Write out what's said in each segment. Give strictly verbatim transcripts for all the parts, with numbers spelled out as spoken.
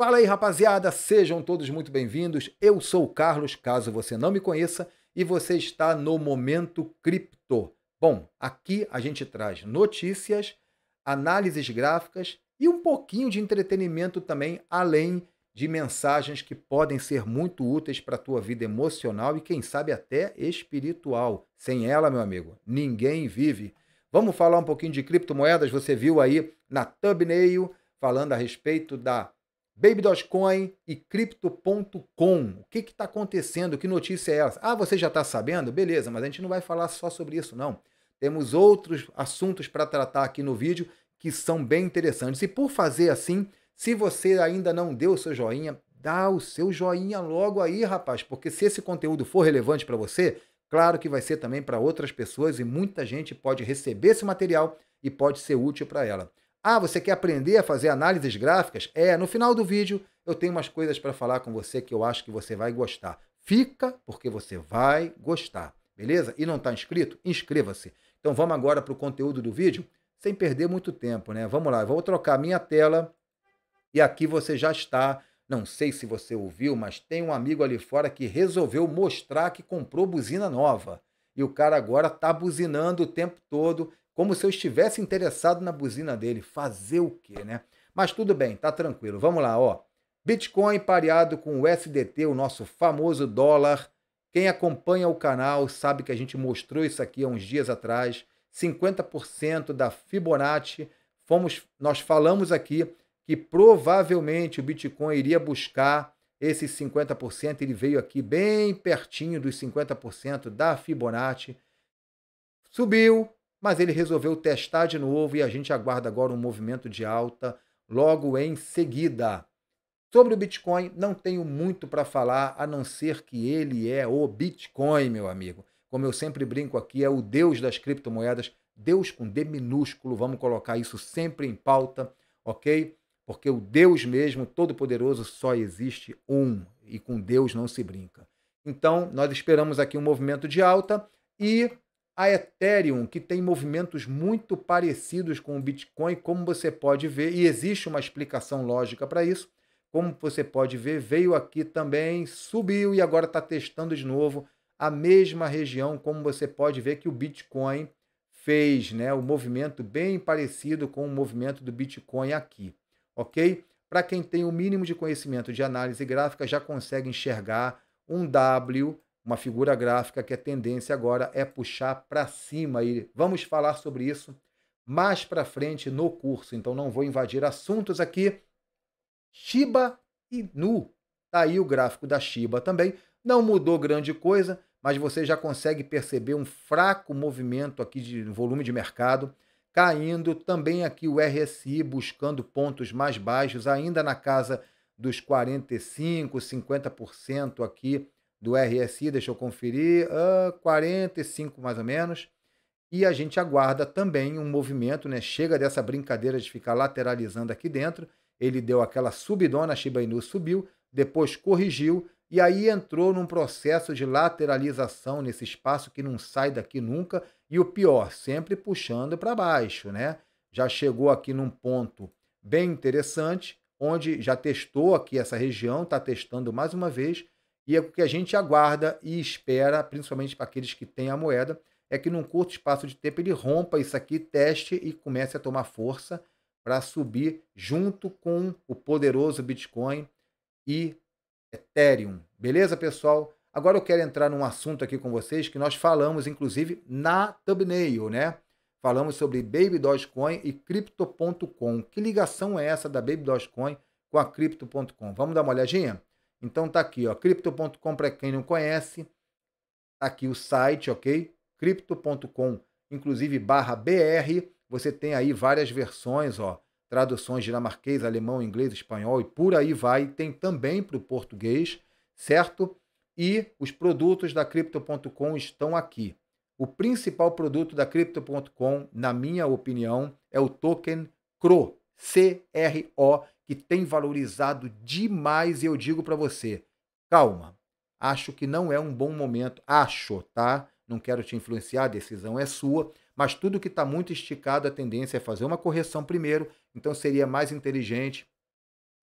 Fala aí, rapaziada, sejam todos muito bem-vindos. Eu sou o Carlos, caso você não me conheça, e você está no Momento Crypto. Bom, aqui a gente traz notícias, análises gráficas e um pouquinho de entretenimento também, além de mensagens que podem ser muito úteis para a tua vida emocional e quem sabe até espiritual. Sem ela, meu amigo, ninguém vive. Vamos falar um pouquinho de criptomoedas. Você viu aí na thumbnail falando a respeito da Baby Dogecoin e Crypto ponto com. O que está acontecendo? Que notícia é essa? Ah, você já está sabendo? Beleza, mas a gente não vai falar só sobre isso, não. Temos outros assuntos para tratar aqui no vídeo que são bem interessantes. E por fazer assim, se você ainda não deu o seu joinha, dá o seu joinha logo aí, rapaz. Porque se esse conteúdo for relevante para você, claro que vai ser também para outras pessoas e muita gente pode receber esse material e pode ser útil para ela. Ah, você quer aprender a fazer análises gráficas? É, no final do vídeo eu tenho umas coisas para falar com você que eu acho que você vai gostar. Fica, porque você vai gostar, beleza? E não está inscrito? Inscreva-se. Então vamos agora para o conteúdo do vídeo, sem perder muito tempo, né? Vamos lá, eu vou trocar a minha tela e aqui você já está. Não sei se você ouviu, mas tem um amigo ali fora que resolveu mostrar que comprou buzina nova. E o cara agora está buzinando o tempo todo, como se eu estivesse interessado na buzina dele. Fazer o quê, né? Mas tudo bem, tá tranquilo. Vamos lá, ó. Bitcoin pareado com o U S D T, o nosso famoso dólar. Quem acompanha o canal sabe que a gente mostrou isso aqui há uns dias atrás. cinquenta por cento da Fibonacci. Fomos, nós falamos aqui que provavelmente o Bitcoin iria buscar esses cinquenta por cento. Ele veio aqui bem pertinho dos cinquenta por cento da Fibonacci. Subiu. Mas ele resolveu testar de novo e a gente aguarda agora um movimento de alta logo em seguida. Sobre o Bitcoin, não tenho muito para falar, a não ser que ele é o Bitcoin, meu amigo. Como eu sempre brinco aqui, é o Deus das criptomoedas, Deus com D minúsculo, vamos colocar isso sempre em pauta, ok? Porque o Deus mesmo, todo-poderoso, só existe um, e com Deus não se brinca. Então, nós esperamos aqui um movimento de alta e a Ethereum, que tem movimentos muito parecidos com o Bitcoin, como você pode ver, e existe uma explicação lógica para isso, como você pode ver, veio aqui também, subiu e agora está testando de novo a mesma região, como você pode ver que o Bitcoin fez, né, um movimento bem parecido com o movimento do Bitcoin aqui, ok? Para quem tem o mínimo de conhecimento de análise gráfica, já consegue enxergar um W, uma figura gráfica que a tendência agora é puxar para cima. E vamos falar sobre isso mais para frente no curso. Então não vou invadir assuntos aqui. Shiba Inu. Está aí o gráfico da Shiba também. Não mudou grande coisa, mas você já consegue perceber um fraco movimento aqui de volume de mercado. Caindo também aqui o R S I buscando pontos mais baixos. Ainda na casa dos quarenta e cinco, cinquenta por cento aqui do R S I, deixa eu conferir, ah, quarenta e cinco mais ou menos, e a gente aguarda também um movimento, né? Chega dessa brincadeira de ficar lateralizando aqui dentro, ele deu aquela subidona, a Shiba Inu subiu, depois corrigiu, e aí entrou num processo de lateralização nesse espaço que não sai daqui nunca, e o pior, sempre puxando para baixo, né? Já chegou aqui num ponto bem interessante, onde já testou aqui essa região, está testando mais uma vez. E é o que a gente aguarda e espera, principalmente para aqueles que têm a moeda, é que num curto espaço de tempo ele rompa isso aqui, teste e comece a tomar força para subir junto com o poderoso Bitcoin e Ethereum. Beleza, pessoal? Agora eu quero entrar num assunto aqui com vocês que nós falamos, inclusive, na thumbnail, né? Falamos sobre Baby Dogecoin e Crypto ponto com. Que ligação é essa da Baby Dogecoin com a Crypto ponto com? Vamos dar uma olhadinha? Então tá aqui, ó, Crypto ponto com, para quem não conhece, tá aqui o site, ok? Crypto ponto com, inclusive, barra B R, você tem aí várias versões, ó, traduções dinamarquês, alemão, inglês, espanhol e por aí vai, tem também para o português, certo? E os produtos da Crypto ponto com estão aqui. O principal produto da Crypto ponto com, na minha opinião, é o token C R O, C R O, que tem valorizado demais, e eu digo para você, calma, acho que não é um bom momento, acho, tá? Não quero te influenciar, a decisão é sua, mas tudo que está muito esticado, a tendência é fazer uma correção primeiro, então seria mais inteligente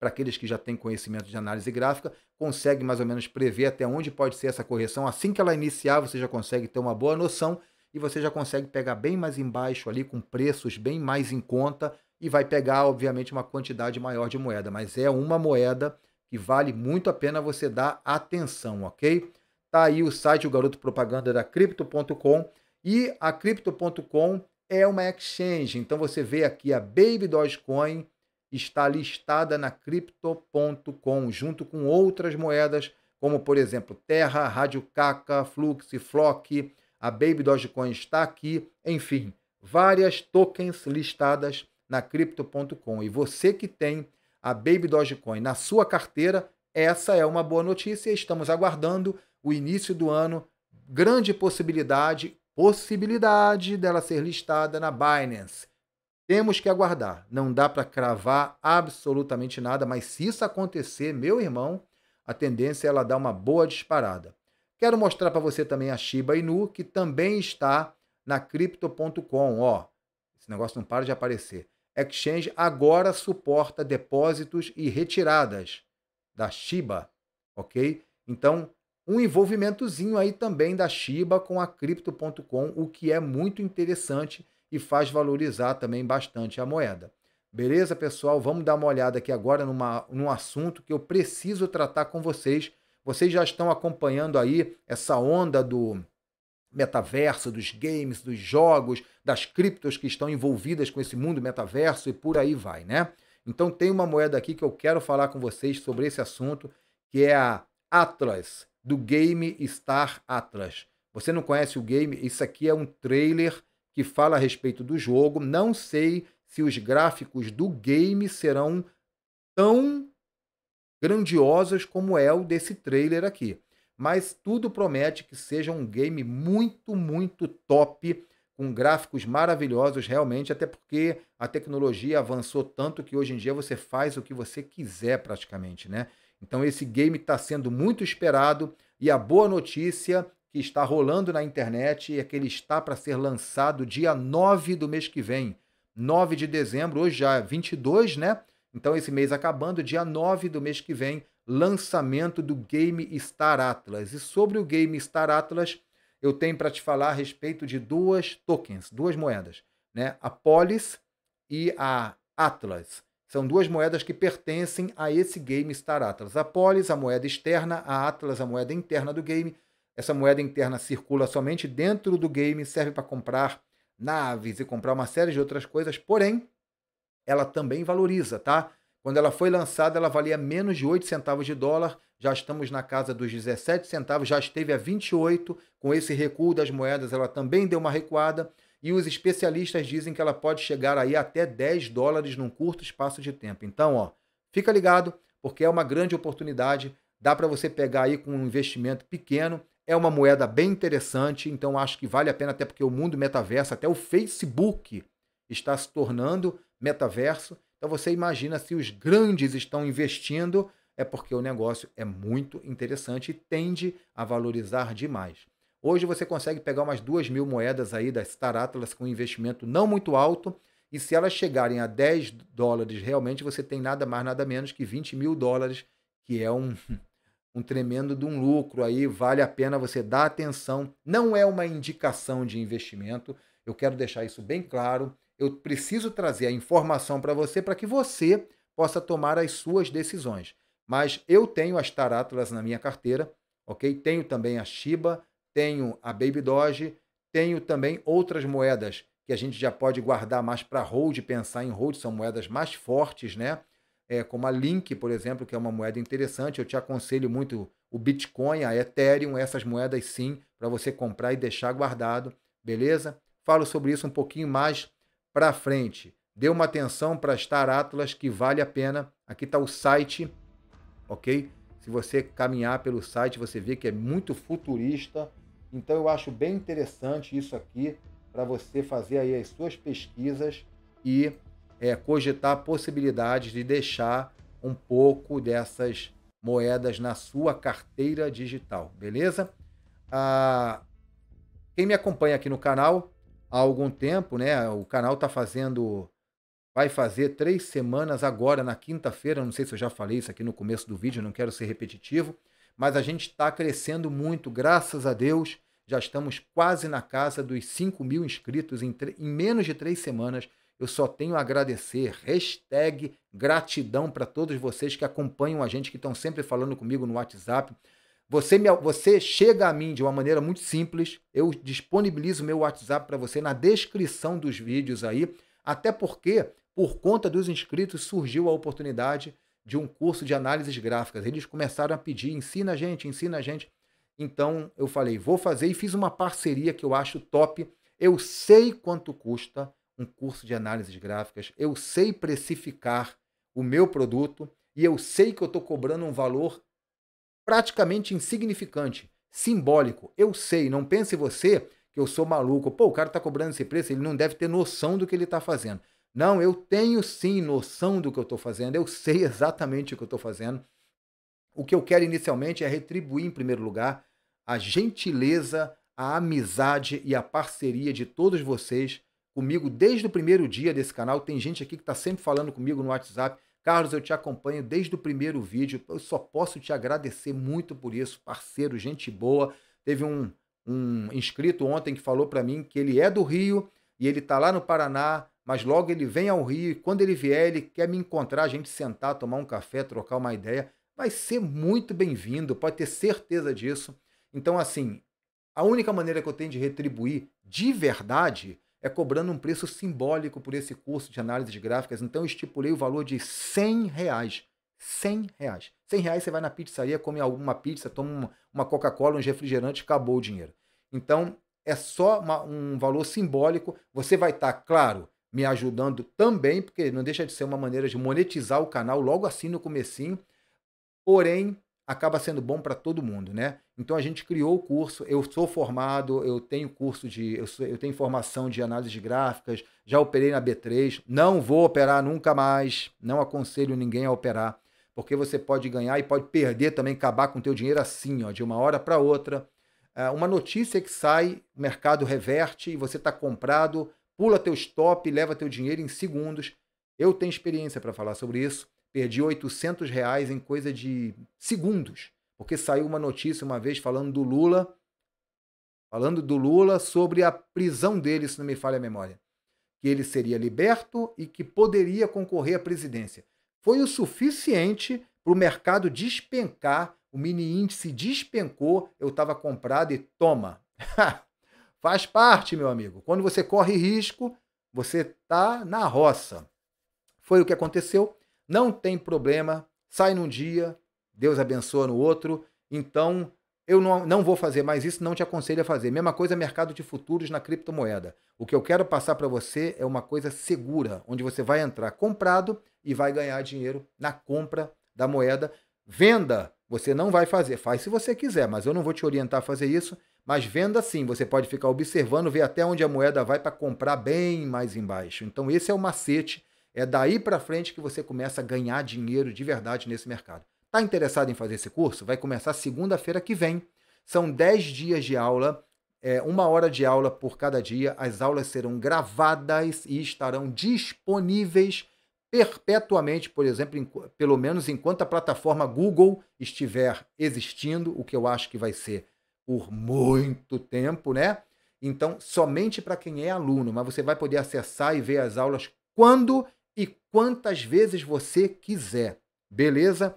para aqueles que já têm conhecimento de análise gráfica, consegue mais ou menos prever até onde pode ser essa correção. Assim que ela iniciar, você já consegue ter uma boa noção e você já consegue pegar bem mais embaixo ali, com preços bem mais em conta, e vai pegar, obviamente, uma quantidade maior de moeda. Mas é uma moeda que vale muito a pena você dar atenção, ok? Tá aí o site, o garoto propaganda da Crypto ponto com. E a Crypto ponto com é uma exchange. Então você vê aqui a Baby Dogecoin está listada na Crypto ponto com, junto com outras moedas, como, por exemplo, Terra, Rádio Caca, Flux, Flock. A Baby Dogecoin está aqui. Enfim, várias tokens listadas na Crypto ponto com. E você que tem a Baby Dogecoin na sua carteira, essa é uma boa notícia. Estamos aguardando o início do ano. Grande possibilidade, possibilidade dela ser listada na Binance. Temos que aguardar. Não dá para cravar absolutamente nada, mas se isso acontecer, meu irmão, a tendência é ela dar uma boa disparada. Quero mostrar para você também a Shiba Inu, que também está na Crypto ponto com. Ó, esse negócio não para de aparecer. Exchange agora suporta depósitos e retiradas da Shiba, ok? Então, um envolvimentozinho aí também da Shiba com a Crypto ponto com, o que é muito interessante e faz valorizar também bastante a moeda. Beleza, pessoal? Vamos dar uma olhada aqui agora numa, num assunto que eu preciso tratar com vocês. Vocês já estão acompanhando aí essa onda do metaverso, dos games, dos jogos, das criptos que estão envolvidas com esse mundo metaverso e por aí vai, né? Então tem uma moeda aqui que eu quero falar com vocês sobre esse assunto, que é a Atlas, do game Star Atlas. Você não conhece o game? Isso aqui é um trailer que fala a respeito do jogo. Não sei se os gráficos do game serão tão grandiosos como é o desse trailer aqui, mas tudo promete que seja um game muito, muito top, com gráficos maravilhosos realmente, até porque a tecnologia avançou tanto que hoje em dia você faz o que você quiser praticamente, né? Então esse game está sendo muito esperado, e a boa notícia que está rolando na internet é que ele está para ser lançado dia nove do mês que vem, nove de dezembro, hoje já é vinte e dois, né? Então esse mês acabando, dia nove do mês que vem, lançamento do game Star Atlas. E sobre o game Star Atlas, eu tenho para te falar a respeito de duas tokens, duas moedas, né? A Polis e a Atlas. São duas moedas que pertencem a esse game Star Atlas. A Polis, a moeda externa, a Atlas, a moeda interna do game. Essa moeda interna circula somente dentro do game, serve para comprar naves e comprar uma série de outras coisas, porém ela também valoriza, tá? Quando ela foi lançada, ela valia menos de oito centavos de dólar, já estamos na casa dos dezessete centavos, já esteve a vinte e oito, com esse recuo das moedas ela também deu uma recuada, e os especialistas dizem que ela pode chegar aí até dez dólares num curto espaço de tempo. Então, ó, fica ligado, porque é uma grande oportunidade, dá para você pegar aí com um investimento pequeno, é uma moeda bem interessante, então acho que vale a pena, até porque o mundo metaverso, até o Facebook está se tornando metaverso. Então você imagina, se os grandes estão investindo, é porque o negócio é muito interessante e tende a valorizar demais. Hoje você consegue pegar umas duas mil moedas aí da Star Atlas com investimento não muito alto, e se elas chegarem a dez dólares, realmente você tem nada mais, nada menos que vinte mil dólares, que é um, um tremendo de um lucro aí, vale a pena você dar atenção. Não é uma indicação de investimento, eu quero deixar isso bem claro. Eu preciso trazer a informação para você, para que você possa tomar as suas decisões. Mas eu tenho a Star Atlas na minha carteira, ok? Tenho também a Shiba, tenho a Baby Doge, tenho também outras moedas que a gente já pode guardar mais para hold, pensar em hold, são moedas mais fortes, né? É, como a Link, por exemplo, que é uma moeda interessante. Eu te aconselho muito o Bitcoin, a Ethereum, essas moedas sim, para você comprar e deixar guardado, beleza? Falo sobre isso um pouquinho mais para frente. Dê uma atenção para Star Atlas, que vale a pena. Aqui está o site, ok? Se você caminhar pelo site, você vê que é muito futurista. Então eu acho bem interessante isso aqui, para você fazer aí as suas pesquisas e é, cogitar a possibilidade de deixar um pouco dessas moedas na sua carteira digital, beleza? Ah, quem me acompanha aqui no canal há algum tempo, né? O canal está fazendo vai fazer três semanas agora, na quinta-feira. Não sei se eu já falei isso aqui no começo do vídeo, não quero ser repetitivo, mas a gente está crescendo muito, graças a Deus. Já estamos quase na casa dos cinco mil inscritos em, em menos de três semanas. Eu só tenho a agradecer. Hashtag gratidão para todos vocês que acompanham a gente, que estão sempre falando comigo no WhatsApp. Você, me, você chega a mim de uma maneira muito simples. Eu disponibilizo meu WhatsApp para você na descrição dos vídeos aí. Até porque, por conta dos inscritos, surgiu a oportunidade de um curso de análises gráficas. Eles começaram a pedir, ensina a gente, ensina a gente. Então, eu falei, vou fazer e fiz uma parceria que eu acho top. Eu sei quanto custa um curso de análises gráficas, eu sei precificar o meu produto e eu sei que eu estou cobrando um valor praticamente insignificante, simbólico. Eu sei, não pense você que eu sou maluco. Pô, o cara está cobrando esse preço, ele não deve ter noção do que ele está fazendo. Não, eu tenho sim noção do que eu estou fazendo, eu sei exatamente o que eu estou fazendo. O que eu quero inicialmente é retribuir, em primeiro lugar, a gentileza, a amizade e a parceria de todos vocês comigo desde o primeiro dia desse canal. Tem gente aqui que está sempre falando comigo no WhatsApp. Carlos, eu te acompanho desde o primeiro vídeo. Eu só posso te agradecer muito por isso, parceiro, gente boa. Teve um, um inscrito ontem que falou para mim que ele é do Rio e ele está lá no Paraná, mas logo ele vem ao Rio e quando ele vier, ele quer me encontrar, a gente sentar, tomar um café, trocar uma ideia. Vai ser muito bem-vindo, pode ter certeza disso. Então, assim, a única maneira que eu tenho de retribuir de verdade é cobrando um preço simbólico por esse curso de análises gráficas. Então, eu estipulei o valor de cem reais. cem reais. cem reais você vai na pizzaria, come alguma pizza, toma uma Coca-Cola, um refrigerante, acabou o dinheiro. Então, é só uma, um valor simbólico. Você vai estar, claro, me ajudando também, porque não deixa de ser uma maneira de monetizar o canal logo assim no comecinho. Porém, acaba sendo bom para todo mundo, né? Então a gente criou o curso, eu sou formado, eu tenho curso de, eu, sou, eu tenho formação de análise de gráficas, já operei na B três, não vou operar nunca mais, não aconselho ninguém a operar, porque você pode ganhar e pode perder também, acabar com o teu dinheiro assim, ó, de uma hora para outra. É uma notícia que sai, o mercado reverte e você está comprado, pula teu stop, leva teu dinheiro em segundos. Eu tenho experiência para falar sobre isso. Perdi oitocentos reais em coisa de segundos, porque saiu uma notícia uma vez falando do Lula, falando do Lula sobre a prisão dele, se não me falha a memória, que ele seria liberto e que poderia concorrer à presidência. Foi o suficiente para o mercado despencar, o mini índice despencou, eu estava comprado e toma. Faz parte, meu amigo. Quando você corre risco, você está na roça. Foi o que aconteceu. Não tem problema, sai num dia, Deus abençoa no outro. Então, eu não, não vou fazer mais isso, não te aconselho a fazer. Mesma coisa, mercado de futuros na criptomoeda. O que eu quero passar para você é uma coisa segura, onde você vai entrar comprado e vai ganhar dinheiro na compra da moeda. Venda, você não vai fazer. Faz se você quiser, mas eu não vou te orientar a fazer isso. Mas venda sim, você pode ficar observando, ver até onde a moeda vai para comprar bem mais embaixo. Então, esse é o macete. É daí para frente que você começa a ganhar dinheiro de verdade nesse mercado. Está interessado em fazer esse curso? Vai começar segunda-feira que vem. São dez dias de aula, é, uma hora de aula por cada dia. As aulas serão gravadas e estarão disponíveis perpetuamente, por exemplo, em, pelo menos enquanto a plataforma Google estiver existindo, o que eu acho que vai ser por muito tempo, né? Então, somente para quem é aluno, mas você vai poder acessar e ver as aulas quando e quantas vezes você quiser, beleza?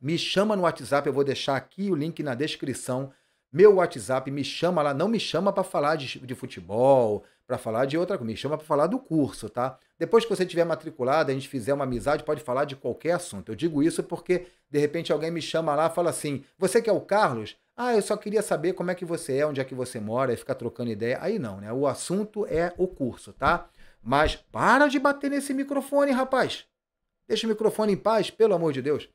Me chama no WhatsApp, eu vou deixar aqui o link na descrição. Meu WhatsApp, me chama lá, não me chama para falar de, de futebol, para falar de outra coisa, me chama para falar do curso, tá? Depois que você tiver matriculado, a gente fizer uma amizade, pode falar de qualquer assunto. Eu digo isso porque, de repente, alguém me chama lá e fala assim, você que é o Carlos? Ah, eu só queria saber como é que você é, onde é que você mora, e ficar trocando ideia. Aí não, né? O assunto é o curso, tá? Mas para de bater nesse microfone, rapaz. Deixa o microfone em paz, pelo amor de Deus.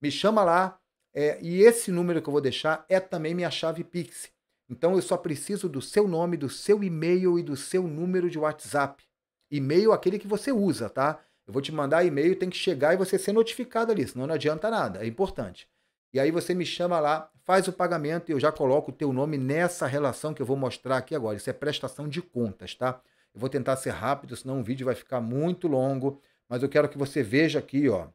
Me chama lá. É, e esse número que eu vou deixar é também minha chave Pix. Então eu só preciso do seu nome, do seu e-mail e do seu número de WhatsApp. E-mail aquele que você usa, tá? Eu vou te mandar e-mail, tem que chegar e você ser notificado ali, senão não adianta nada, é importante. E aí você me chama lá, faz o pagamento e eu já coloco o teu nome nessa relação que eu vou mostrar aqui agora. Isso é prestação de contas, tá? Eu vou tentar ser rápido, senão o vídeo vai ficar muito longo. Mas eu quero que você veja aqui, ó.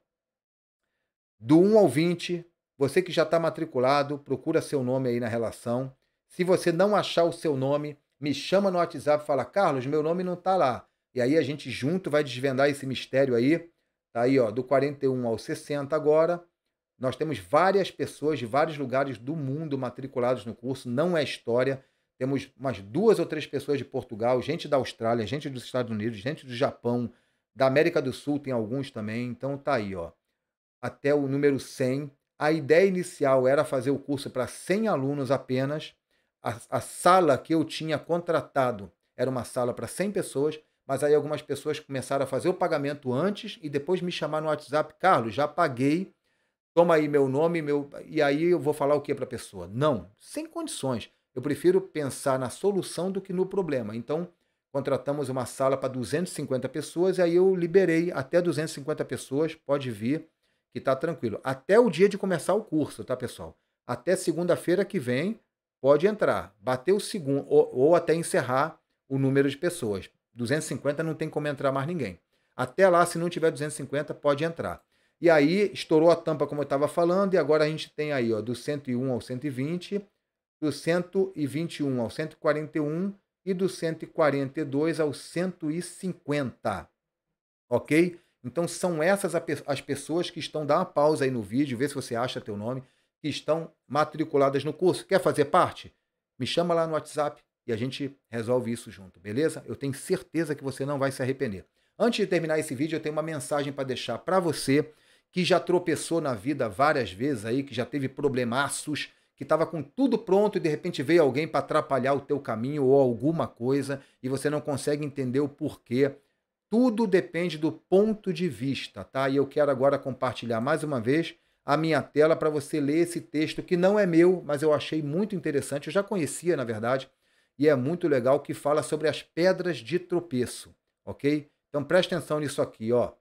Do um ao vinte, você que já está matriculado, procura seu nome aí na relação. Se você não achar o seu nome, me chama no WhatsApp e fala, Carlos, meu nome não está lá. E aí a gente junto vai desvendar esse mistério aí. Tá aí, ó, do quarenta e um ao sessenta agora. Nós temos várias pessoas de vários lugares do mundo matriculados no curso. Não é história. Temos umas duas ou três pessoas de Portugal, gente da Austrália, gente dos Estados Unidos, gente do Japão, da América do Sul tem alguns também. Então tá aí, ó. Até o número cem. A ideia inicial era fazer o curso para cem alunos apenas. A, a sala que eu tinha contratado era uma sala para cem pessoas, mas aí algumas pessoas começaram a fazer o pagamento antes e depois me chamar no WhatsApp, Carlos, já paguei, toma aí meu nome, meu... e aí eu vou falar o que para a pessoa? Não, sem condições. Eu prefiro pensar na solução do que no problema. Então, contratamos uma sala para duzentas e cinquenta pessoas e aí eu liberei até duzentas e cinquenta pessoas, pode vir, que tá tranquilo. Até o dia de começar o curso, tá, pessoal? Até segunda-feira que vem, pode entrar. Bateu o segundo, ou, ou até encerrar o número de pessoas. duzentas e cinquenta não tem como entrar mais ninguém. Até lá, se não tiver duzentas e cinquenta, pode entrar. E aí, estourou a tampa, como eu estava falando, e agora a gente tem aí, ó, do cento e um ao cento e vinte, do cento e vinte e um ao cento e quarenta e um e do cento e quarenta e dois ao cento e cinquenta, ok? Então, são essas as pessoas que estão, dá uma pausa aí no vídeo, vê se você acha teu nome, que estão matriculadas no curso. Quer fazer parte? Me chama lá no WhatsApp. E a gente resolve isso junto, beleza? Eu tenho certeza que você não vai se arrepender. Antes de terminar esse vídeo, eu tenho uma mensagem para deixar para você que já tropeçou na vida várias vezes aí, que já teve problemaços, que estava com tudo pronto e de repente veio alguém para atrapalhar o teu caminho ou alguma coisa e você não consegue entender o porquê. Tudo depende do ponto de vista, tá? E eu quero agora compartilhar mais uma vez a minha tela para você ler esse texto que não é meu, mas eu achei muito interessante. Eu já conhecia, na verdade, e é muito legal, que fala sobre as pedras de tropeço, ok? Então presta atenção nisso aqui, ó.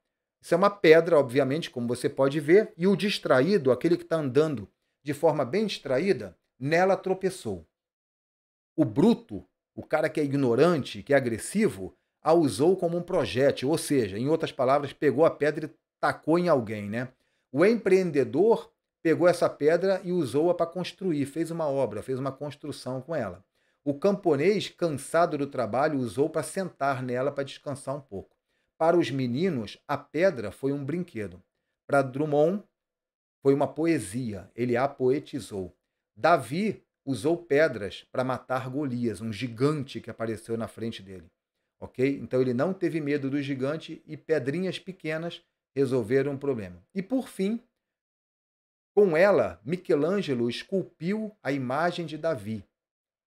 Isso é uma pedra, obviamente, como você pode ver, e o distraído, aquele que está andando de forma bem distraída, nela tropeçou. O bruto, o cara que é ignorante, que é agressivo, a usou como um projétil, ou seja, em outras palavras, pegou a pedra e tacou em alguém, né? O empreendedor pegou essa pedra e usou-a para construir, fez uma obra, fez uma construção com ela. O camponês, cansado do trabalho, usou para sentar nela para descansar um pouco. Para os meninos, a pedra foi um brinquedo. Para Drummond, foi uma poesia. Ele a poetizou. Davi usou pedras para matar Golias, um gigante que apareceu na frente dele. Ok? Então ele não teve medo do gigante e pedrinhas pequenas resolveram o problema. E por fim, com ela, Michelangelo esculpiu a imagem de Davi.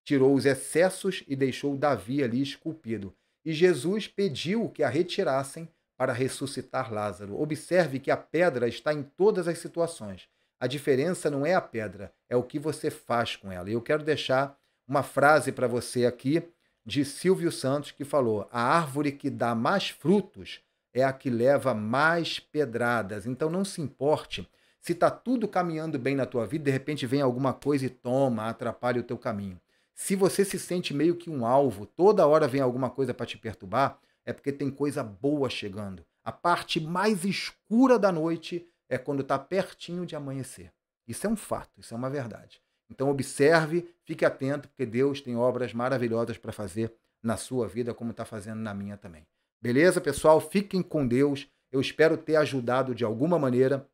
Tirou os excessos e deixou Davi ali esculpido. E Jesus pediu que a retirassem para ressuscitar Lázaro. Observe que a pedra está em todas as situações. A diferença não é a pedra, é o que você faz com ela. E eu quero deixar uma frase para você aqui de Silvio Santos, que falou: a árvore que dá mais frutos é a que leva mais pedradas. Então não se importe se está tudo caminhando bem na tua vida, de repente vem alguma coisa e toma, atrapalha o teu caminho. Se você se sente meio que um alvo, toda hora vem alguma coisa para te perturbar, é porque tem coisa boa chegando. A parte mais escura da noite é quando está pertinho de amanhecer. Isso é um fato, isso é uma verdade. Então observe, fique atento, porque Deus tem obras maravilhosas para fazer na sua vida, como está fazendo na minha também. Beleza, pessoal? Fiquem com Deus. Eu espero ter ajudado de alguma maneira.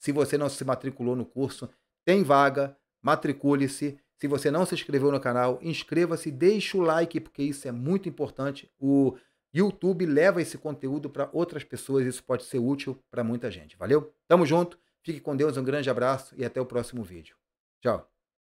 Se você não se matriculou no curso, tem vaga, matricule-se. Se você não se inscreveu no canal, inscreva-se, deixa o like, porque isso é muito importante. O YouTube leva esse conteúdo para outras pessoas, isso pode ser útil para muita gente. Valeu? Tamo junto, fique com Deus, um grande abraço e até o próximo vídeo. Tchau!